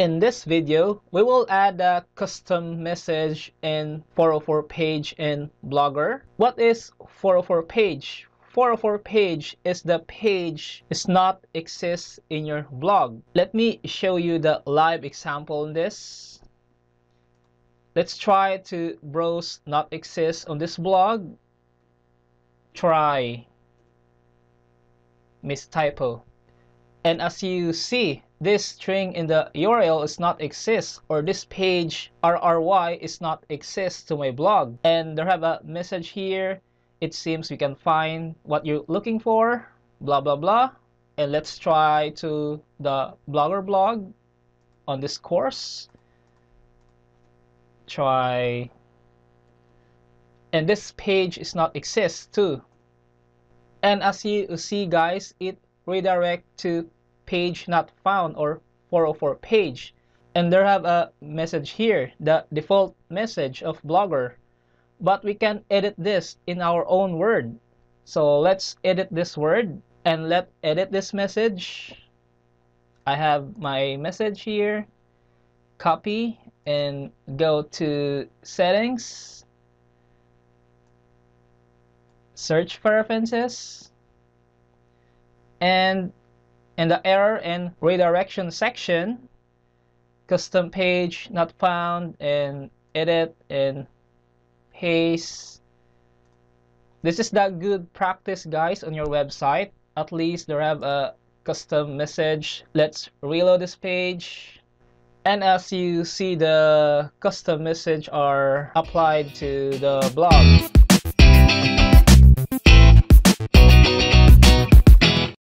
In this video, we will add a custom message in 404 page in Blogger. What is 404 page? 404 page is the page does not exist in your blog. Let me show you the live example in this. Let's try to browse not exist on this blog. Try mistypo. And as you see, this string in the URL is not exist, or this page RRY is not exist to my blog. And there have a message here. It seems you can find what you're looking for, blah blah blah. And let's try to the Blogger blog on this course. Try, and this page is not exist too. And as you see, guys, it redirect to page not found or 404 page, and there have a message here, the default message of Blogger, but we can edit this in our own word. So let's edit this word and let's edit this message. I have my message here, copy, and go to settings, search for preferences, and in the error and redirection section, custom page not found, and edit and paste. This is the good practice, guys, on your website. At least there have a custom message. Let's reload this page, and as you see, the custom message are applied to the blog.